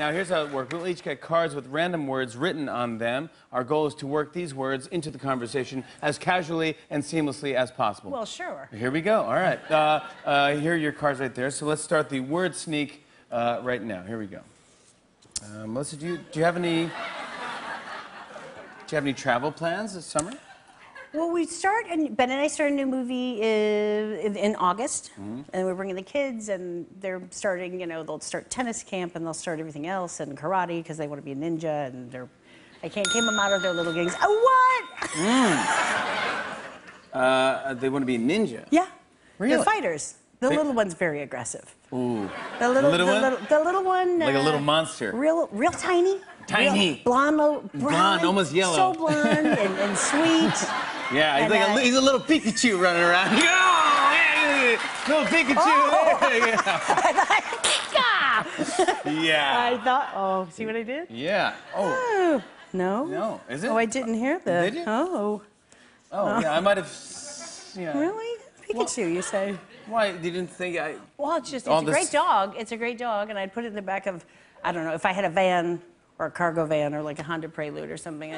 Now, here's how it works. We'll each get cards with random words written on them. Our goal is to work these words into the conversation as casually and seamlessly as possible. Well, sure. Here we go. All right. Here are your cards right there. So let's start the word sneak right now. Here we go. Melissa, do you have any travel plans this summer? Well, we start, and Ben and I start a new movie in August, and we're bringing the kids, and they're starting, you know, they'll start tennis camp, and they'll start everything else, and karate, because they want to be a ninja, and they're, I can't keep them out of their little gangs. Oh, what? They want to be a ninja? Yeah. Really? They're fighters. The little one's very aggressive. Ooh. The little one. Like a little monster. Real tiny. Tiny. Blonde, almost yellow. So blonde and sweet. Yeah, he's a little Pikachu running around. Oh, hey, little Pikachu. Oh. Yeah. I thought, oh, see what I did? Yeah. Oh. No. No. Is it? Oh, I didn't hear that. Did you? Oh. Oh, yeah, I might have. Yeah. Really? Pikachu, well, you say? Why? You didn't think I. Well, it's a great dog. It's a great dog, and I'd put it in the back of, I don't know, if I had a van or a cargo van or like a Honda Prelude or something. I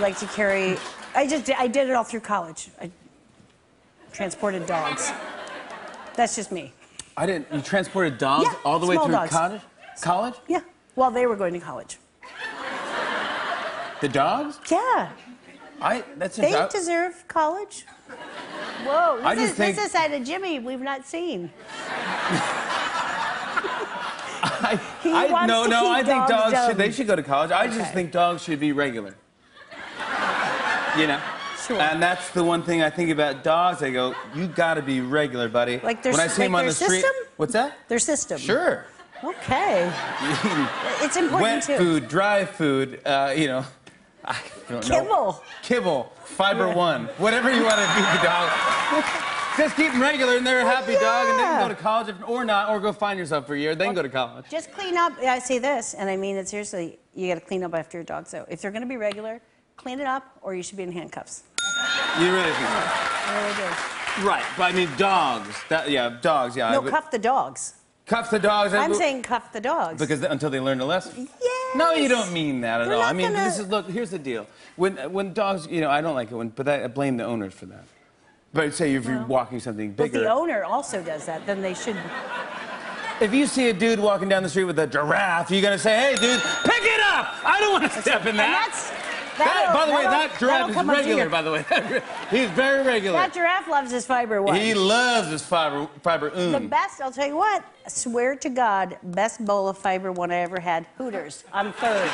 like to carry. I did it all through college. I transported dogs. That's just me. I didn't. You transported dogs all the way through college? College? Yeah. While they were going to college. The dogs? Yeah. They deserve college. Whoa. This is a side of Jimmy we've not seen. I think dogs should go to college. Okay. I just think dogs should be regular. You know? Sure. And that's the one thing I think about dogs. I go, you gotta be regular, buddy. Like their, when I see them on the street. What's that? Their system. Sure. Okay. It's important. Wet food, dry food, you know. I don't know. Kibble, Fiber One, whatever you want to feed the dog. Just keep them regular, and they're a happy dog, and they can go to college or not, or go find yourself for a year, then go to college. Just clean up. I say this, and I mean it seriously. You got to clean up after your dog. So if they're going to be regular, clean it up, or you should be in handcuffs. You really do. I really do. Right, but I mean dogs. Dogs. Yeah. No, cuff the dogs. Cuff the dogs. I'm saying cuff the dogs. Because until they learn a lesson. Yeah. No, you don't mean that at all. I mean, this is, look, here's the deal. When dogs, you know, I don't like it when, but I blame the owners for that. But say if you're walking something bigger. But the owner also does that, then they should. If you see a dude walking down the street with a giraffe, you're gonna say, "Hey, dude, pick it up! I don't want to step in that." By the way, that giraffe is regular. By the way, he's very regular. That giraffe loves his Fiber One. He loves his Fiber One. The best, I'll tell you what. I swear to God, best bowl of Fiber One I ever had. Hooters on 3rd.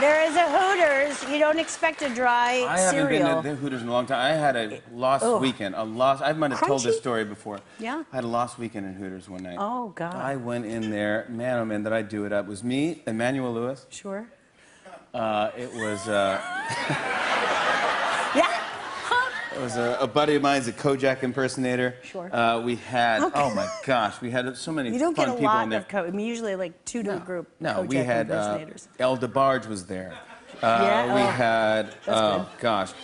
There is a Hooters. You don't expect a dry cereal. I haven't been to Hooters in a long time. I had a lost weekend. I might have told this story before. Yeah. I had a lost weekend in Hooters one night. Oh God. I went in there. Man, oh man, did I do it up. It was me, Emmanuel Lewis. Sure. It was. Yeah. It was a buddy of mine. He's a Kojak impersonator. Sure. We had. Okay. Oh my gosh, we had so many. You don't fun get a people lot in there. Of I mean, usually like two to a group. No, Kojak we had. El DeBarge was there. Yeah. We had. Oh gosh,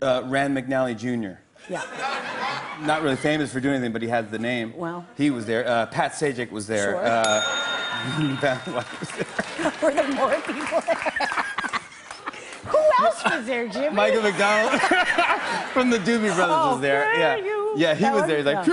Rand McNally Jr. Yeah. Not really famous for doing anything, but he had the name. Well. He was there. Pat Sajak was there. Sure. Were there more people there? Who else was there, Jimmy? Michael McDonald from the Doobie Brothers was there. Yeah, he was there. He's like,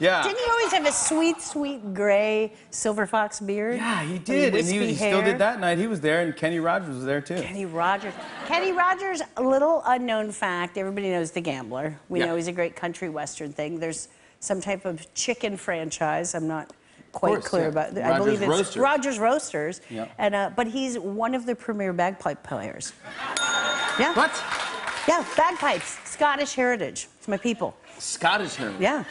didn't he always have a sweet, sweet gray silver fox beard? Yeah, he did, and he still did that night. He was there, and Kenny Rogers was there too. Kenny Rogers, a little unknown fact. Everybody knows The Gambler. We know he's a great country western thing. There's some type of chicken franchise. I'm not quite clear about that. I believe it's Rogers Roasters. Yeah. And but he's one of the premier bagpipe players. Yeah. What? Yeah, bagpipes. Scottish heritage. It's my people. Scottish heritage. Yeah.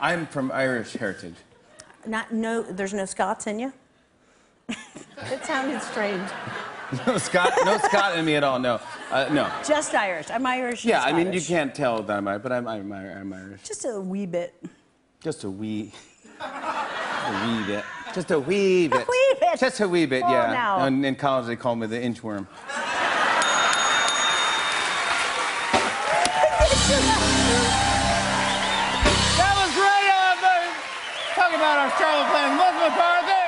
I'm from Irish heritage. There's no Scots in you? It sounded strange. No Scot in me at all. No, no. Just Irish. I'm Irish. Yeah, I mean you can't tell that I'm Irish, but I'm Irish. Just a wee bit. Just a wee. A wee bit. Just a wee bit. A wee bit. Just a wee bit, yeah. Now. In college, they called me the inchworm. about our Charlotte plan, Liz McCarthy.